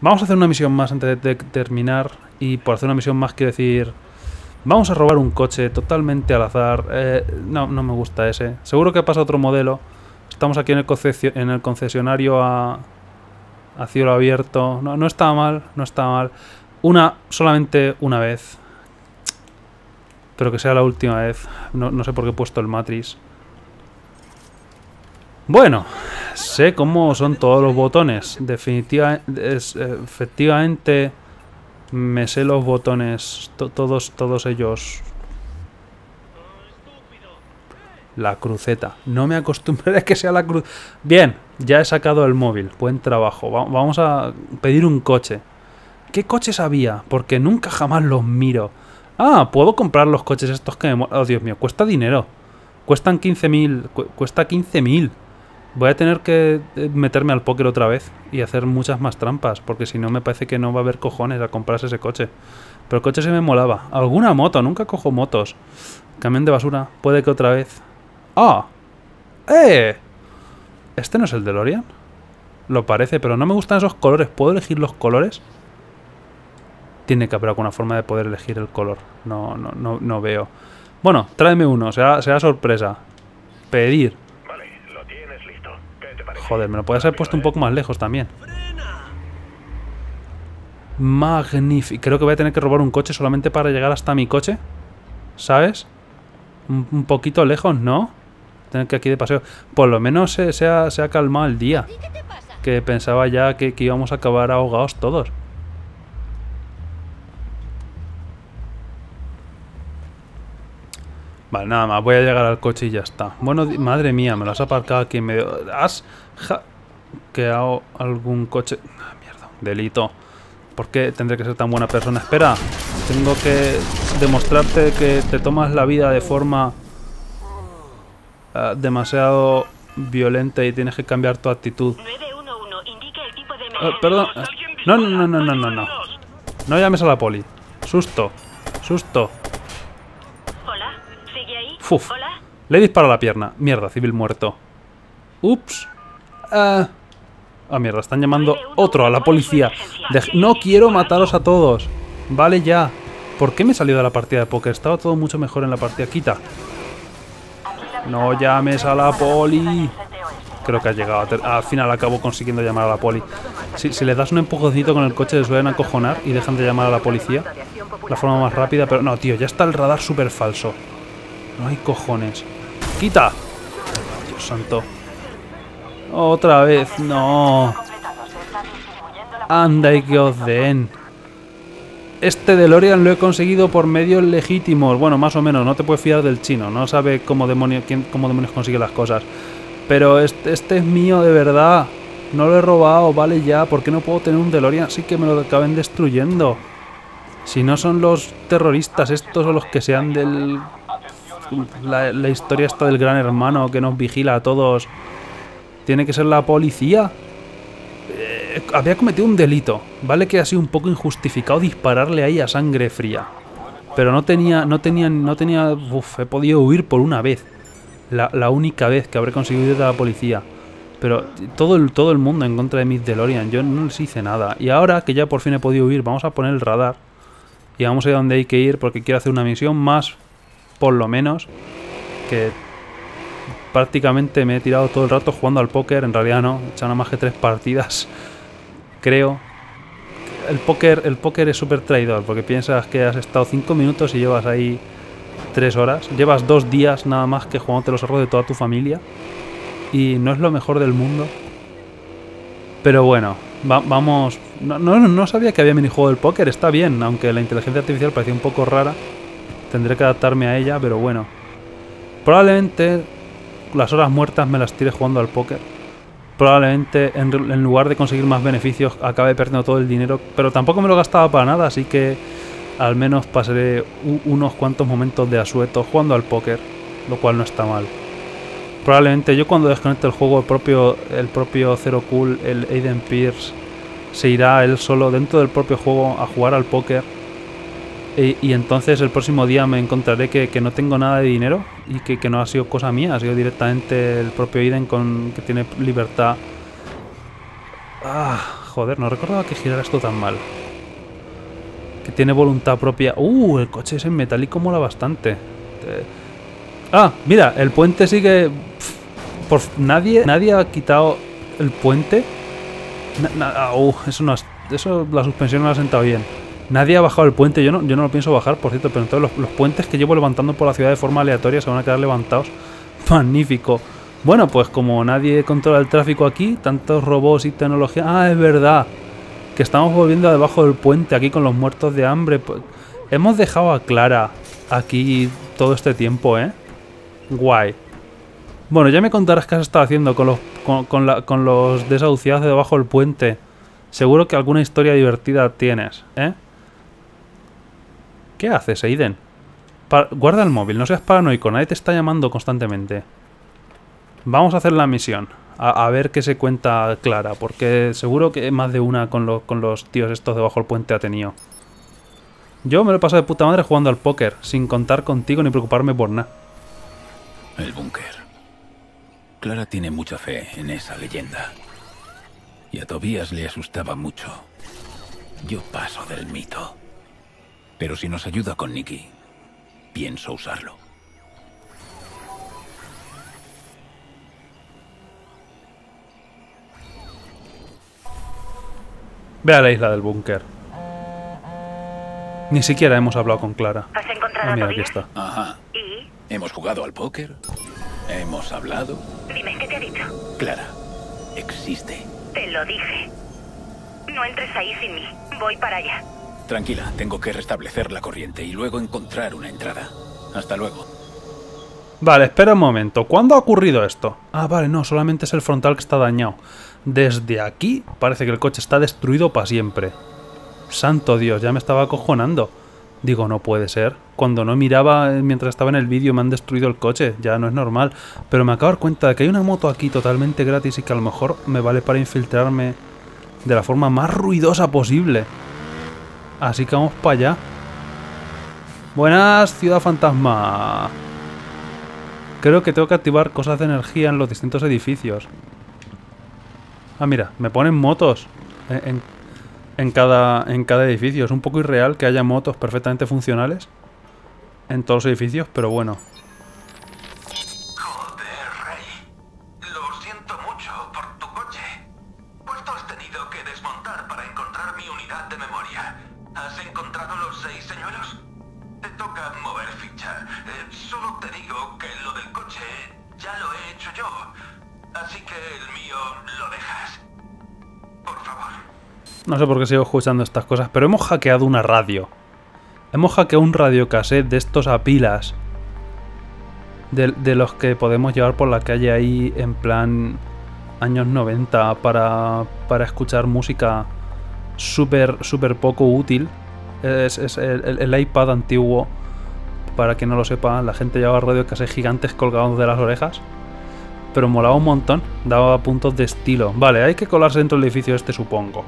Vamos a hacer una misión más antes de terminar. Y por hacer una misión más quiero decir... Vamos a robar un coche totalmente al azar. No me gusta ese. Seguro que pasa otro modelo. Estamos aquí en el concesionario a cielo abierto. No está mal, no está mal. Solamente una vez. Pero que sea la última vez. No sé por qué he puesto el Matrix. Bueno, sé cómo son todos los botones. Efectivamente... Me sé los botones, todos ellos. La cruceta. No me acostumbraré a que sea la cruz. Bien, ya he sacado el móvil. Buen trabajo. Vamos a pedir un coche. ¿Qué coches había? Porque nunca jamás los miro. Ah, puedo comprar los coches estos que me... Oh, Dios mío, cuesta dinero. Cuestan 15.000. Cuesta 15.000. Voy a tener que meterme al póker otra vez y hacer muchas más trampas, porque si no me parece que no va a haber cojones a comprarse ese coche. Pero el coche se me molaba. Alguna moto, nunca cojo motos. Camión de basura, puede que otra vez. ¡Ah! ¡Oh! ¡Eh! ¿Este no es el DeLorean? Lo parece, pero no me gustan esos colores. ¿Puedo elegir los colores? Tiene que haber alguna forma de poder elegir el color. No veo. Bueno, tráeme uno, será sorpresa. Pedir. Joder, me lo podías haber puesto un poco más lejos también. Magnífico. Creo que voy a tener que robar un coche solamente para llegar hasta mi coche. ¿Sabes? Un poquito lejos, ¿no? Tener que aquí de paseo. Por lo menos se ha calmado el día. Que pensaba ya que íbamos a acabar ahogados todos. Vale, nada más, voy a llegar al coche y ya está. Bueno, madre mía, me lo has aparcado aquí en medio. ¿Has hackeado algún coche? Ah, mierda, un delito. ¿Por qué tendré que ser tan buena persona? Espera, tengo que demostrarte que te tomas la vida de forma demasiado violenta y tienes que cambiar tu actitud. Perdón. No. No llames a la poli. Susto. Uf, le disparo la pierna. Mierda, civil muerto. Ups. Mierda, están llamando otro a la policía. No quiero mataros a todos. Vale ya. ¿Por qué me he salido de la partida de póker? Estaba todo mucho mejor en la partida. Quita. No llames a la poli. Creo que ha llegado. Al final acabo consiguiendo llamar a la poli. Si le das un empujoncito con el coche, les suelen acojonar y dejan de llamar a la policía. La forma más rápida, pero no, tío, ya está el radar súper falso. No hay cojones. ¡Quita! Dios santo. Otra vez. No. Anda y que os den. Este DeLorean lo he conseguido por medios legítimos. Bueno, más o menos. No te puedes fiar del chino. No sabe cómo demonios consigue las cosas. Pero este es mío de verdad. No lo he robado. Vale ya. ¿Por qué no puedo tener un DeLorean? Así que me lo acaben destruyendo. Si no son los terroristas estos o los que sean del... La historia está del gran hermano que nos vigila a todos. Tiene que ser la policía. Había cometido un delito. Vale que ha sido un poco injustificado dispararle ahí a sangre fría. Pero no tenía. Uf, he podido huir por una vez. La única vez que habré conseguido ir a la policía. Pero todo el mundo en contra de mis DeLorean. Yo no les hice nada. Y ahora que ya por fin he podido huir, vamos a poner el radar. Y vamos a ir a donde hay que ir porque quiero hacer una misión más. Por lo menos, que prácticamente me he tirado todo el rato jugando al póker. En realidad no, he echado nada más que 3 partidas, creo. El póker es súper traidor, porque piensas que has estado 5 minutos y llevas ahí 3 horas. Llevas 2 días nada más que jugándote los ahorros de toda tu familia. Y no es lo mejor del mundo. Pero bueno, vamos... No sabía que había minijuego del póker, está bien, aunque la inteligencia artificial parecía un poco rara. Tendré que adaptarme a ella, pero bueno. Probablemente las horas muertas me las tire jugando al póker. Probablemente en lugar de conseguir más beneficios acabe perdiendo todo el dinero. Pero tampoco me lo gastaba para nada, así que al menos pasaré unos cuantos momentos de asueto jugando al póker. Lo cual no está mal. Probablemente yo cuando desconecte el juego, el propio Zero Cool, el Aiden Pearce, se irá él solo dentro del propio juego a jugar al póker. Y entonces el próximo día me encontraré que no tengo nada de dinero y que no ha sido cosa mía, ha sido directamente el propio Aiden que tiene libertad. Joder, no recordaba que girara esto tan mal. Que tiene voluntad propia. El coche es en metálico, mola bastante. Ah, mira, el puente sigue. Nadie ha quitado el puente. Eso la suspensión no la ha sentado bien. Nadie ha bajado el puente. Yo no lo pienso bajar, por cierto, pero entonces los puentes que llevo levantando por la ciudad de forma aleatoria se van a quedar levantados. Magnífico. Bueno, pues como nadie controla el tráfico aquí, tantos robots y tecnología... Ah, es verdad, que estamos volviendo a debajo del puente aquí con los muertos de hambre. Pues hemos dejado a Clara aquí todo este tiempo, ¿eh? Guay. Bueno, ya me contarás qué has estado haciendo con los desahuciados de debajo del puente. Seguro que alguna historia divertida tienes, ¿eh? ¿Qué haces, Aiden? Guarda el móvil, no seas paranoico, nadie te está llamando constantemente. Vamos a hacer la misión, a ver qué se cuenta Clara, porque seguro que más de una con los tíos estos debajo del puente ha tenido. Yo me lo he pasado de puta madre jugando al póker, sin contar contigo ni preocuparme por nada. El búnker. Clara tiene mucha fe en esa leyenda. Y a Tobias le asustaba mucho. Yo paso del mito. Pero si nos ayuda con Nicky, pienso usarlo. Ve a la isla del búnker. Ni siquiera hemos hablado con Clara. ¿Has encontrado a Tobias? Aquí está. Ajá. ¿Y? Hemos jugado al póker. Hemos hablado. Dime, ¿qué te ha dicho? Clara, existe. Te lo dije. No entres ahí sin mí. Voy para allá. Tranquila, tengo que restablecer la corriente y luego encontrar una entrada. Hasta luego. Vale, espera un momento. ¿Cuándo ha ocurrido esto? Ah, vale, no, solamente es el frontal que está dañado. Desde aquí parece que el coche está destruido para siempre. Santo Dios, ya me estaba acojonando. Digo, no puede ser. Cuando no miraba mientras estaba en el vídeo me han destruido el coche. Ya no es normal. Pero me acabo de dar cuenta de que hay una moto aquí totalmente gratis y que a lo mejor me vale para infiltrarme de la forma más ruidosa posible. Así que vamos para allá. Buenas, ciudad fantasma. Creo que tengo que activar cosas de energía en los distintos edificios. Ah, mira, me ponen motos en cada edificio. Es un poco irreal que haya motos perfectamente funcionales en todos los edificios, pero bueno. Joder, Rey. Lo siento mucho por tu coche. Puesto has tenido que desmontar para encontrar mi unidad de memoria. ¿Has encontrado los 6 señuelos? Te toca mover ficha. Solo te digo que lo del coche ya lo he hecho yo. Así que el mío lo dejas. Por favor. No sé por qué sigo escuchando estas cosas, pero hemos hackeado una radio. Hemos hackeado un radiocassette de estos a pilas. De los que podemos llevar por la calle ahí en plan años 90 para escuchar música súper poco útil. Es el iPad antiguo. Para quien no lo sepa, la gente llevaba radiocassette gigantes colgados de las orejas. Pero molaba un montón, daba puntos de estilo. Vale, hay que colarse dentro del edificio este, supongo.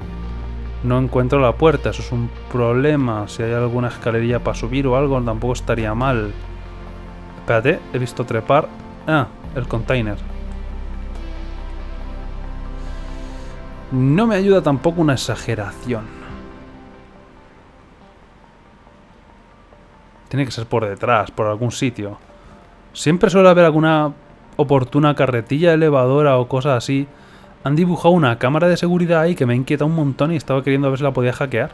No encuentro la puerta, eso es un problema. Si hay alguna escalerilla para subir o algo, tampoco estaría mal. Espérate, he visto trepar. Ah, el container. No me ayuda tampoco una exageración. Tiene que ser por detrás, por algún sitio. Siempre suele haber alguna... oportuna carretilla elevadora o cosas así. Han dibujado una cámara de seguridad ahí que me inquieta un montón y estaba queriendo ver si la podía hackear.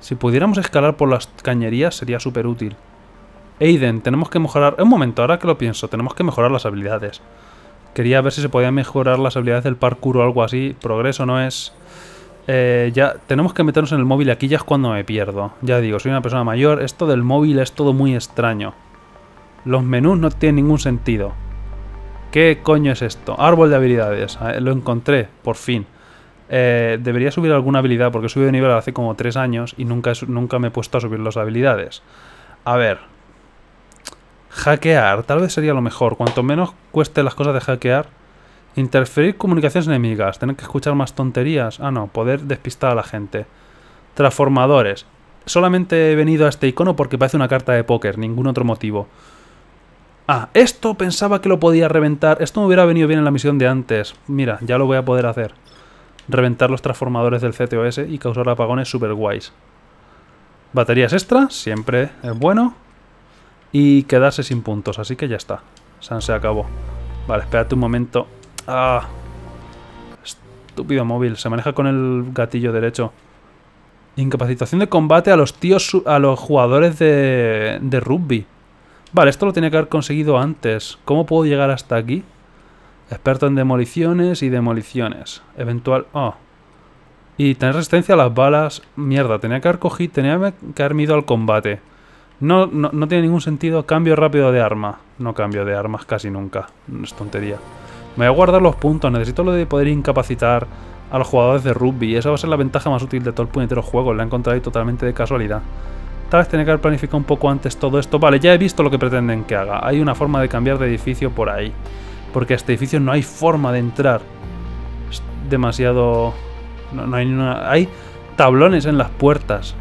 Si pudiéramos escalar por las cañerías sería súper útil. Aiden, tenemos que mejorar... Un momento, ahora que lo pienso, tenemos que mejorar las habilidades. Quería ver si se podían mejorar las habilidades del parkour o algo así. Progreso no es... ya tenemos que meternos en el móvil, aquí ya es cuando me pierdo. Ya digo, soy una persona mayor, esto del móvil es todo muy extraño. Los menús no tienen ningún sentido. ¿Qué coño es esto? Árbol de habilidades. Lo encontré, por fin. Debería subir alguna habilidad porque he subido de nivel hace como 3 años y nunca me he puesto a subir las habilidades. A ver. Hackear. Tal vez sería lo mejor. Cuanto menos cueste las cosas de hackear. Interferir comunicaciones enemigas. Tener que escuchar más tonterías. Ah, no. Poder despistar a la gente. Transformadores. Solamente he venido a este icono porque parece una carta de póker. Ningún otro motivo. Ah, esto pensaba que lo podía reventar. Esto me hubiera venido bien en la misión de antes. Mira, ya lo voy a poder hacer. Reventar los transformadores del CTOS y causar apagones super guays. Baterías extra, siempre es bueno. Y quedarse sin puntos, así que ya está. Se acabó. Vale, espérate un momento. ¡Ah! Estúpido móvil. Se maneja con el gatillo derecho. Incapacitación de combate a los jugadores de rugby. Vale, esto lo tenía que haber conseguido antes. ¿Cómo puedo llegar hasta aquí? Experto en demoliciones y demoliciones. Eventual... Oh. Y tener resistencia a las balas... Mierda, tenía que haber cogido... Tenía que haberme ido al combate. No tiene ningún sentido. Cambio rápido de arma. No cambio de armas casi nunca. Es tontería. Me voy a guardar los puntos. Necesito lo de poder incapacitar a los jugadores de rugby. Esa va a ser la ventaja más útil de todo el puñetero juego. La he encontrado ahí totalmente de casualidad. Tal vez tenía que haber planificado un poco antes todo esto. Vale, ya he visto lo que pretenden que haga. Hay una forma de cambiar de edificio por ahí. Porque a este edificio no hay forma de entrar. Es demasiado... No hay ninguna... Hay tablones en las puertas.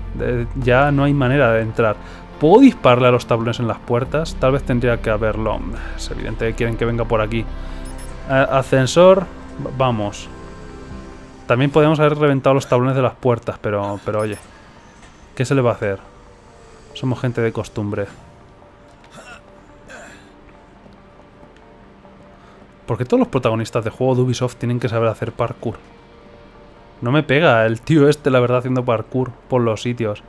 Ya no hay manera de entrar. ¿Puedo dispararle a los tablones en las puertas? Tal vez tendría que haberlo. Es evidente que quieren que venga por aquí. Ascensor. Vamos. También podemos haber reventado los tablones de las puertas, pero oye. ¿Qué se le va a hacer? Somos gente de costumbre. ¿Por qué todos los protagonistas de juego de Ubisoft tienen que saber hacer parkour? No me pega el tío este, la verdad, haciendo parkour por los sitios.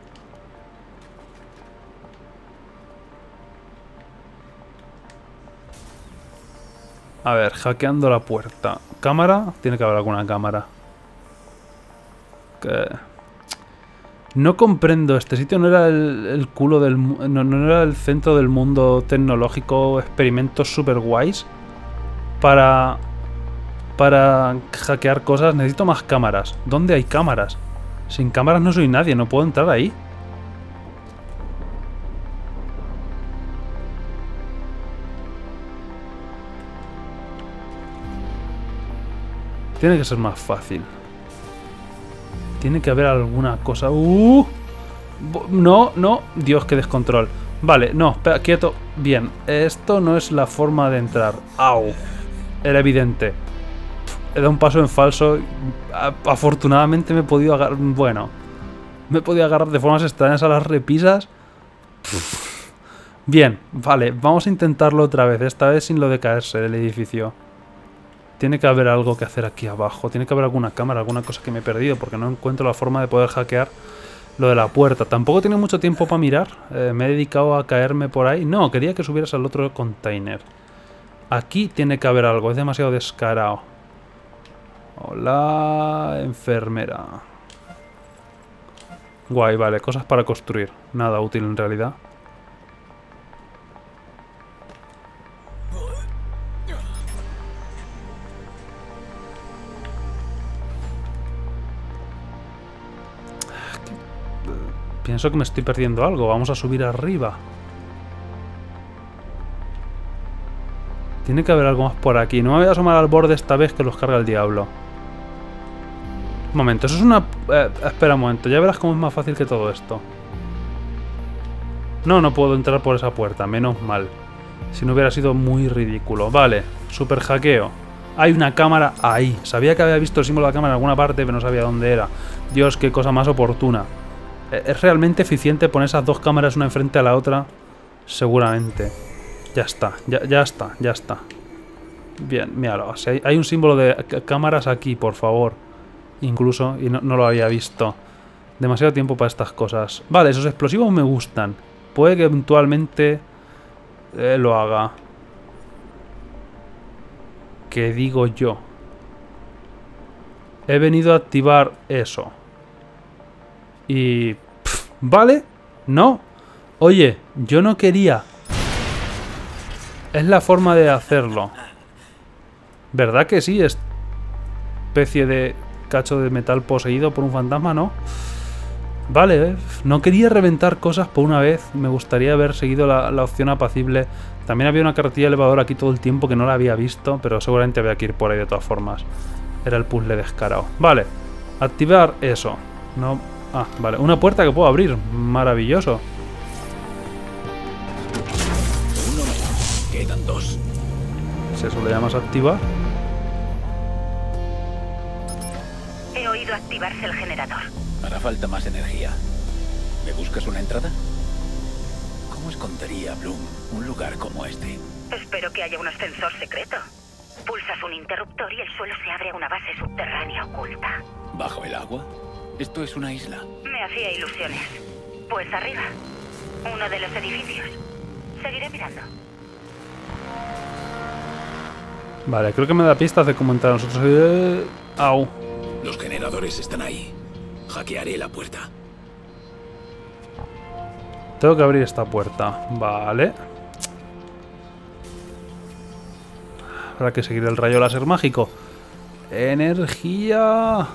A ver, hackeando la puerta. ¿Cámara? Tiene que haber alguna cámara. ¿Qué? No comprendo. Este sitio no era el culo del... No era el centro del mundo tecnológico, experimentos super guays. Para hackear cosas necesito más cámaras. ¿Dónde hay cámaras? Sin cámaras no soy nadie, no puedo entrar ahí. Tiene que ser más fácil. Tiene que haber alguna cosa... No. Dios, qué descontrol. Vale, no, espera, quieto. Bien, esto no es la forma de entrar. ¡Au! Era evidente. He dado un paso en falso. Afortunadamente me he podido agarrar... Bueno. Me he podido agarrar de formas extrañas a las repisas. Bien, vale. Vamos a intentarlo otra vez. Esta vez sin lo de caerse del edificio. Tiene que haber algo que hacer aquí abajo. Tiene que haber alguna cámara, alguna cosa que me he perdido. Porque no encuentro la forma de poder hackear lo de la puerta. Tampoco tiene mucho tiempo para mirar. Me he dedicado a caerme por ahí. No, quería que subieras al otro container. Aquí tiene que haber algo. Es demasiado descarado. Hola, enfermera. Guay, vale. Cosas para construir. Nada útil en realidad. Pienso que me estoy perdiendo algo. Vamos a subir arriba. Tiene que haber algo más por aquí. No me voy a asomar al borde esta vez que los carga el diablo. Un momento, eso es una... espera un momento. Ya verás cómo es más fácil que todo esto. No puedo entrar por esa puerta. Menos mal. Si no hubiera sido muy ridículo. Vale. Super hackeo. Hay una cámara ahí. Sabía que había visto el símbolo de la cámara en alguna parte, pero no sabía dónde era. Dios, qué cosa más oportuna. ¿Es realmente eficiente poner esas dos cámaras una enfrente a la otra? Seguramente. Ya está, ya está. Bien, míralo. Si hay un símbolo de cámaras aquí, por favor. Incluso, y no lo había visto. Demasiado tiempo para estas cosas. Vale, esos explosivos me gustan. Puede que eventualmente lo haga. ¿Qué digo yo? He venido a activar eso. Y... ¿Vale? No. Oye, yo no quería. Es la forma de hacerlo. ¿Verdad que sí? Especie de cacho de metal poseído por un fantasma, ¿no? Vale, no quería reventar cosas por una vez. Me gustaría haber seguido la opción apacible. También había una carretilla elevadora aquí todo el tiempo que no la había visto, pero seguramente había que ir por ahí de todas formas. Era el puzzle descarado. Vale, activar eso. No... Ah, vale. Una puerta que puedo abrir. Maravilloso. Uno menos. Quedan comandos. Si eso le llamas activar. He oído activarse el generador. Hará falta más energía. ¿Me buscas una entrada? ¿Cómo escondería Bloom un lugar como este? Espero que haya un ascensor secreto. Pulsas un interruptor y el suelo se abre a una base subterránea oculta. ¿Bajo el agua? Esto es una isla. Me hacía ilusiones. Pues arriba, uno de los edificios. Seguiré mirando. Vale, creo que me da pistas de cómo entrar nosotros. Au. Los generadores están ahí. Hackearé la puerta. Tengo que abrir esta puerta. Vale. Habrá que seguir el rayo láser mágico. Energía.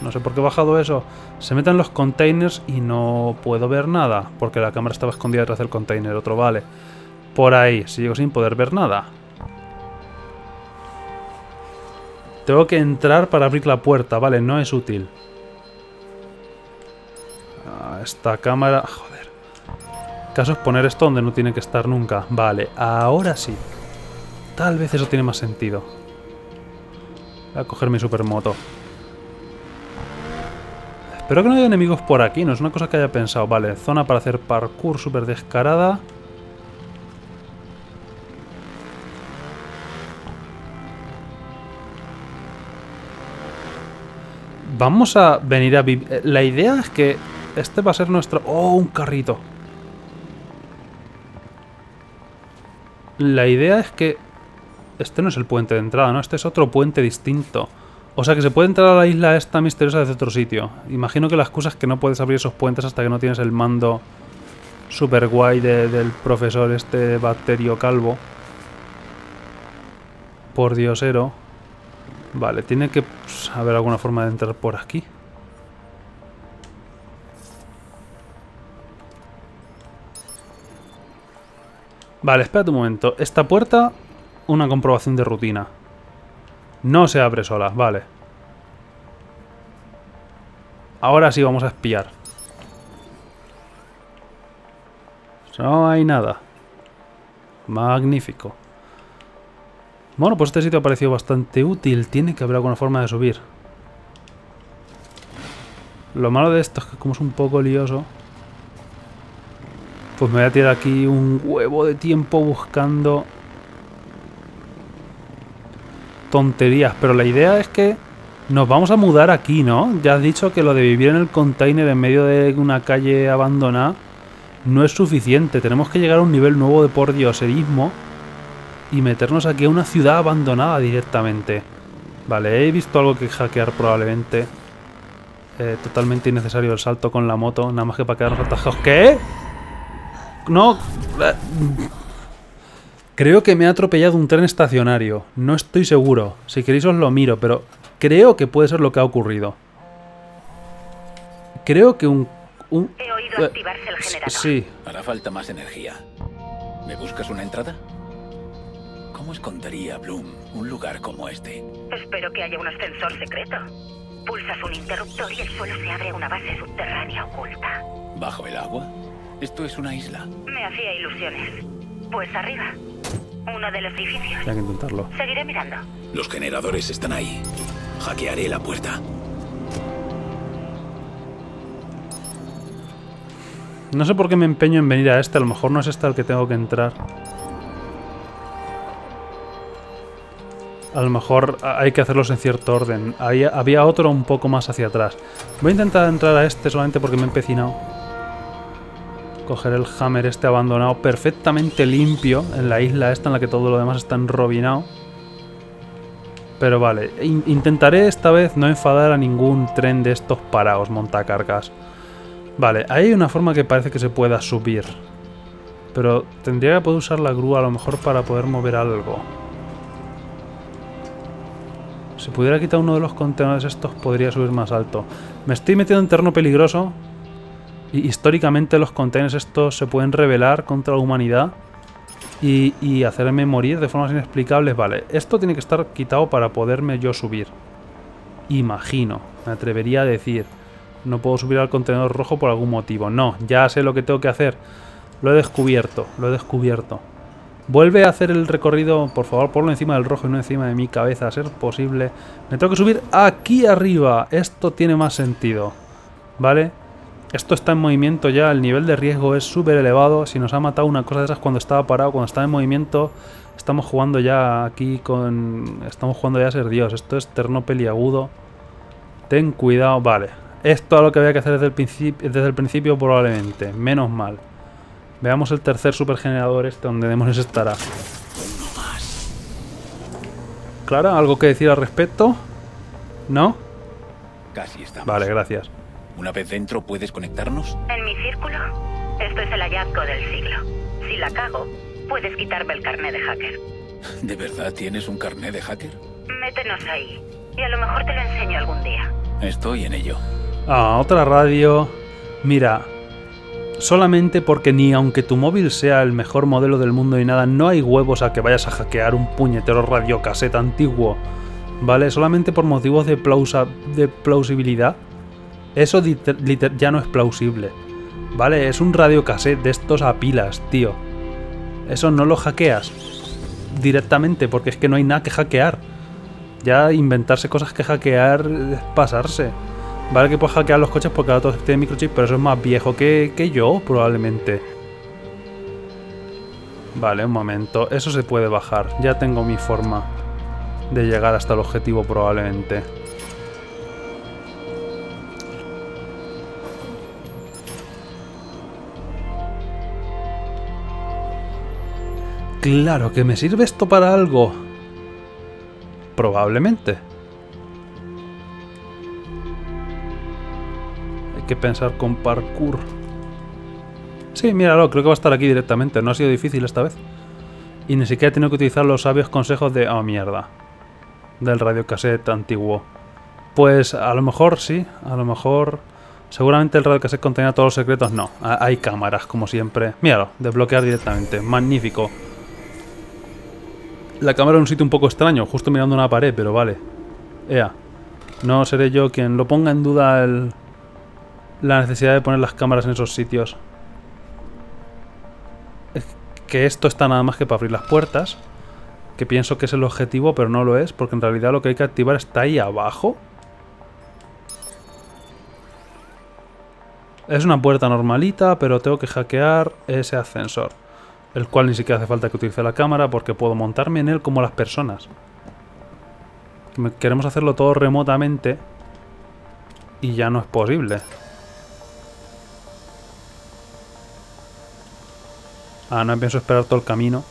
No sé por qué he bajado eso. Se meten los containers y no puedo ver nada. Porque la cámara estaba escondida detrás del container. Otro vale. Por ahí. Sigo sin poder ver nada. Tengo que entrar para abrir la puerta. Vale, no es útil. Esta cámara... Joder. El caso es poner esto donde no tiene que estar nunca. Vale, ahora sí. Tal vez eso tiene más sentido. Voy a coger mi supermoto. Espero que no haya enemigos por aquí, no es una cosa que haya pensado. Vale, zona para hacer parkour súper descarada. Vamos a venir a... La idea es que este va a ser nuestro... ¡Oh, un carrito! La idea es que... Este no es el puente de entrada, ¿no? Este es otro puente distinto. O sea que se puede entrar a la isla esta misteriosa desde otro sitio. Imagino que la excusa es que no puedes abrir esos puentes hasta que no tienes el mando super guay del profesor este bacterio calvo. Por diosero. Vale, tiene que haber alguna forma de entrar por aquí. Vale, espérate un momento. Esta puerta, una comprobación de rutina. No se abre sola, vale. Ahora sí vamos a espiar. No hay nada. Magnífico. Bueno, pues este sitio ha parecido bastante útil. Tiene que haber alguna forma de subir. Lo malo de esto es que como es un poco lioso... Pues me voy a tirar aquí un huevo de tiempo buscando... tonterías, pero la idea es que nos vamos a mudar aquí, ¿no? Ya has dicho que lo de vivir en el container en medio de una calle abandonada no es suficiente. Tenemos que llegar a un nivel nuevo de pordioserismo y meternos aquí a una ciudad abandonada directamente. Vale, he visto algo que hackear probablemente. Totalmente innecesario el salto con la moto, nada más que para quedarnos atajados. ¿Qué? No... Creo que me ha atropellado un tren estacionario. No estoy seguro. Si queréis os lo miro, pero creo que puede ser lo que ha ocurrido. Creo que un... He oído activarse el generador. Sí. Hará falta más energía. ¿Me buscas una entrada? ¿Cómo escondería Bloom un lugar como este? Espero que haya un ascensor secreto. Pulsas un interruptor y el suelo se abre a una base subterránea oculta. ¿Bajo el agua? Esto es una isla. Me hacía ilusiones. Pues arriba, uno de los edificios. Hay que intentarlo. Seguiré mirando. Los generadores están ahí. Hackearé la puerta. No sé por qué me empeño en venir a este. A lo mejor no es este al que tengo que entrar. A lo mejor hay que hacerlos en cierto orden. Ahí había otro un poco más hacia atrás. Voy a intentar entrar a este solamente porque me he empecinado. Coger el hammer este abandonado, perfectamente limpio, en la isla esta en la que todo lo demás está enrobinado. Pero vale, intentaré esta vez no enfadar a ningún tren de estos parados montacargas. Vale, ahí hay una forma que parece que se pueda subir. Pero tendría que poder usar la grúa a lo mejor para poder mover algo. Si pudiera quitar uno de los contenedores estos podría subir más alto. Me estoy metiendo en terreno peligroso. Y históricamente los containers estos se pueden rebelar contra la humanidad y hacerme morir de formas inexplicables. Vale, esto tiene que estar quitado para poderme yo subir. Imagino, me atrevería a decir. No puedo subir al contenedor rojo por algún motivo. No, ya sé lo que tengo que hacer. Lo he descubierto, lo he descubierto. Vuelve a hacer el recorrido, por favor, ponlo encima del rojo y no encima de mi cabeza, a ser posible. Me tengo que subir aquí arriba. Esto tiene más sentido, ¿vale? Esto está en movimiento ya, el nivel de riesgo es súper elevado. Si nos ha matado una cosa de esas cuando estaba parado, cuando estaba en movimiento, estamos jugando ya aquí con... Estamos jugando ya a ser Dios. Esto es terreno peliagudo. Ten cuidado, vale. Esto es lo que había que hacer desde el principio probablemente. Menos mal. Veamos el tercer supergenerador este, donde demonios estará. Clara, ¿algo que decir al respecto? ¿No? Casi estamos. Vale, gracias. Una vez dentro, ¿puedes conectarnos? En mi círculo. Esto es el hallazgo del siglo. Si la cago, puedes quitarme el carné de hacker. ¿De verdad tienes un carné de hacker? Métenos ahí. Y a lo mejor te lo enseño algún día. Estoy en ello. Ah, otra radio. Mira... Solamente porque ni aunque tu móvil sea el mejor modelo del mundo y nada, no hay huevos a que vayas a hackear un puñetero radiocasete antiguo, ¿vale? Solamente por motivos de plausibilidad. Eso ya no es plausible, ¿vale? Es un radiocasete de estos a pilas, tío. Eso no lo hackeas directamente porque es que no hay nada que hackear. Ya inventarse cosas que hackear es pasarse. Vale que puedes hackear los coches porque ahora todos tienen microchip, pero eso es más viejo que yo, probablemente. Vale, un momento. Eso se puede bajar. Ya tengo mi forma de llegar hasta el objetivo, probablemente. Claro que me sirve esto para algo. Probablemente. Que pensar con parkour. Sí, míralo, creo que va a estar aquí directamente. No ha sido difícil esta vez. Y ni siquiera he tenido que utilizar los sabios consejos de... Oh, mierda. Del radiocassette antiguo. Pues a lo mejor sí, a lo mejor... Seguramente el radiocassette contenía todos los secretos. No, hay cámaras, como siempre. Míralo, desbloquear directamente. Magnífico. La cámara en un sitio un poco extraño, justo mirando una pared, pero vale. Ea. No seré yo quien lo ponga en duda el... La necesidad de poner las cámaras en esos sitios. Es que esto está nada más que para abrir las puertas. Que pienso que es el objetivo, pero no lo es. Porque en realidad lo que hay que activar está ahí abajo. Es una puerta normalita, pero tengo que hackear ese ascensor. El cual ni siquiera hace falta que utilice la cámara porque puedo montarme en él como las personas. Queremos hacerlo todo remotamente. Y ya no es posible. Ah, no pienso esperar todo el camino.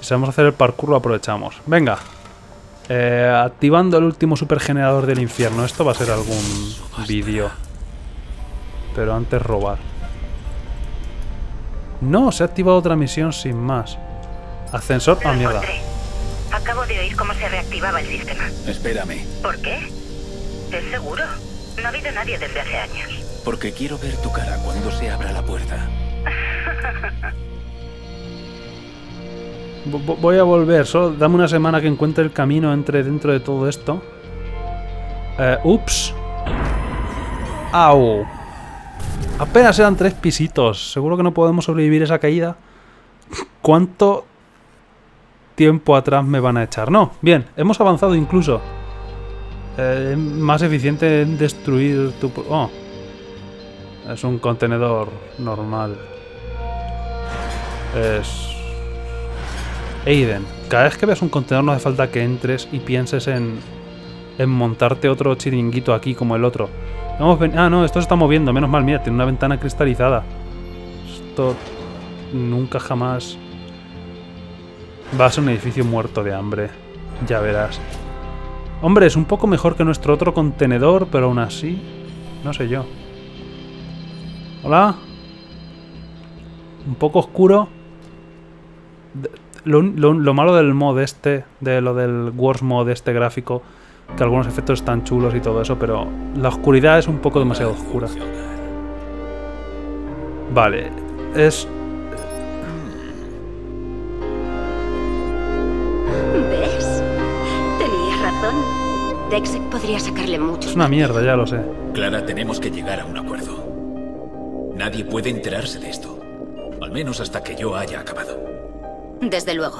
Si sabemos hacer el parkour, lo aprovechamos. Venga. Activando el último supergenerador del infierno. Esto va a ser algún vídeo. Pero antes robar. No, se ha activado otra misión sin más. Ascensor a mierda. Acabo de oír cómo se reactivaba el sistema. Espérame. ¿Por qué? ¿Es seguro? No ha habido nadie desde hace años. Porque quiero ver tu cara cuando se abra la puerta. Voy a volver, solo dame una semana que encuentre el camino entre dentro de todo esto. Ups. Au. Apenas eran 3 pisitos. Seguro que no podemos sobrevivir esa caída. ¿Cuánto tiempo atrás me van a echar? No, bien, hemos avanzado incluso. Más eficiente en destruir tu... Oh. Es un contenedor normal. Es... Aiden, cada vez que veas un contenedor no hace falta que entres y pienses en montarte otro chiringuito aquí como el otro. Ah, no, esto se está moviendo, menos mal, mira, tiene una ventana cristalizada. Esto nunca jamás... Va a ser un edificio muerto de hambre, ya verás. Hombre, es un poco mejor que nuestro otro contenedor, pero aún así... No sé yo. Hola. Un poco oscuro. Lo malo del mod este, de lo del Worst Mod este gráfico, que algunos efectos están chulos y todo eso, pero la oscuridad es un poco demasiado oscura. Vale, es... ¿Ves? Tenías razón. Dex podría sacarle mucho. Es una mierda, ya lo sé. Clara, tenemos que llegar a un acuerdo. Nadie puede enterarse de esto. Al menos hasta que yo haya acabado. Desde luego.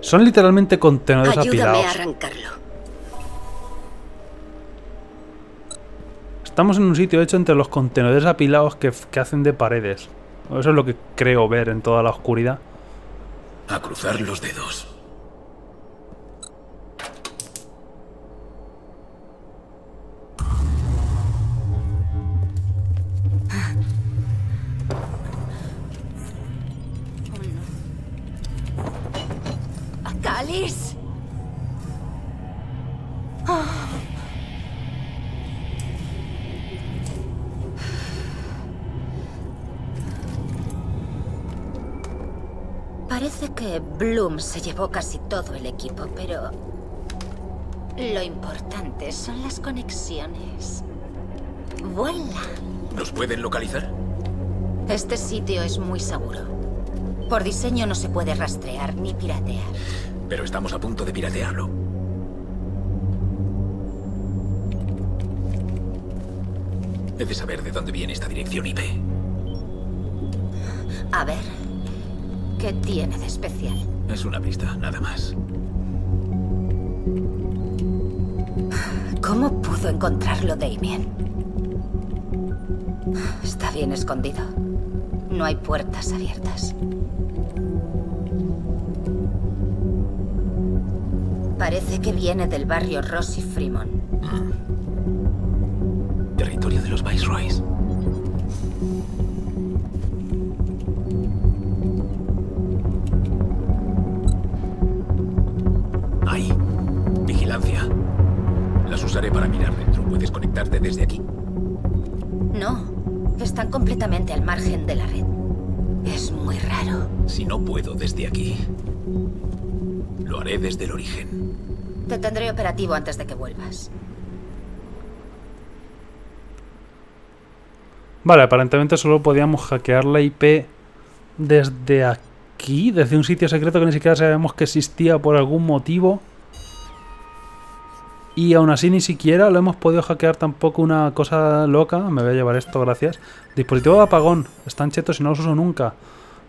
Son literalmente contenedores apilados. Ayúdame a arrancarlo. Estamos en un sitio hecho entre los contenedores apilados que hacen de paredes. Eso es lo que creo ver en toda la oscuridad. A cruzar los dedos. ¡Cáliz! Oh. Parece que Bloom se llevó casi todo el equipo, pero lo importante son las conexiones. ¡Vuela! ¿Nos pueden localizar? Este sitio es muy seguro. Por diseño no se puede rastrear ni piratear. Pero estamos a punto de piratearlo. He de saber de dónde viene esta dirección IP. A ver, ¿qué tiene de especial? Es una pista, nada más. ¿Cómo pudo encontrarlo Damien? Está bien escondido. No hay puertas abiertas. Parece que viene del barrio Rossi-Fremont. Territorio de los Viceroys. Ahí. Vigilancia. Las usaré para mirar dentro. ¿Puedes conectarte desde aquí? No. Están completamente al margen de la red. Es muy raro. Si no puedo desde aquí, lo haré desde el origen. Te tendré operativo antes de que vuelvas. Vale, aparentemente solo podíamos hackear la IP desde aquí, desde un sitio secreto que ni siquiera sabemos que existía por algún motivo. Y aún así ni siquiera lo hemos podido hackear tampoco. Una cosa loca. Me voy a llevar esto, gracias. Dispositivo de apagón. Están chetos y no los uso nunca.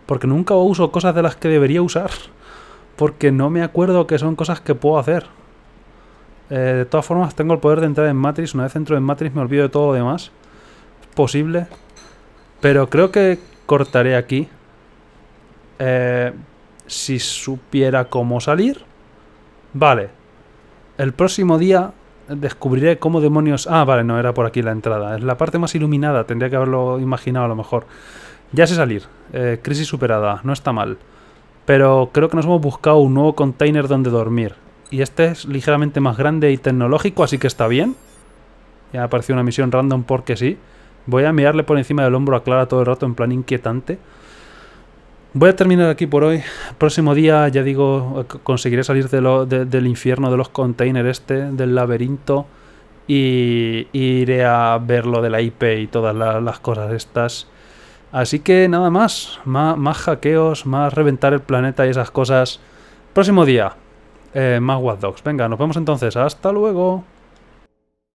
Porque nunca uso cosas de las que debería usar. Porque no me acuerdo que son cosas que puedo hacer. De todas formas, tengo el poder de entrar en Matrix. Una vez entro en Matrix me olvido de todo lo demás. Es posible. Pero creo que cortaré aquí. Si supiera cómo salir. Vale. El próximo día descubriré cómo demonios... Ah, vale, no, era por aquí la entrada. Es la parte más iluminada, tendría que haberlo imaginado a lo mejor. Ya sé salir. Crisis superada, no está mal. Pero creo que nos hemos buscado un nuevo container donde dormir. Y este es ligeramente más grande y tecnológico, así que está bien. Ya apareció una misión random porque sí. Voy a mirarle por encima del hombro a Clara todo el rato en plan inquietante. Voy a terminar aquí por hoy. Próximo día, ya digo, conseguiré salir del infierno de los containers del laberinto. Y iré a ver lo de la IP y todas las cosas estas. Así que nada más. Más hackeos, más reventar el planeta y esas cosas. Próximo día, más Watch Dogs. Venga, nos vemos entonces. Hasta luego.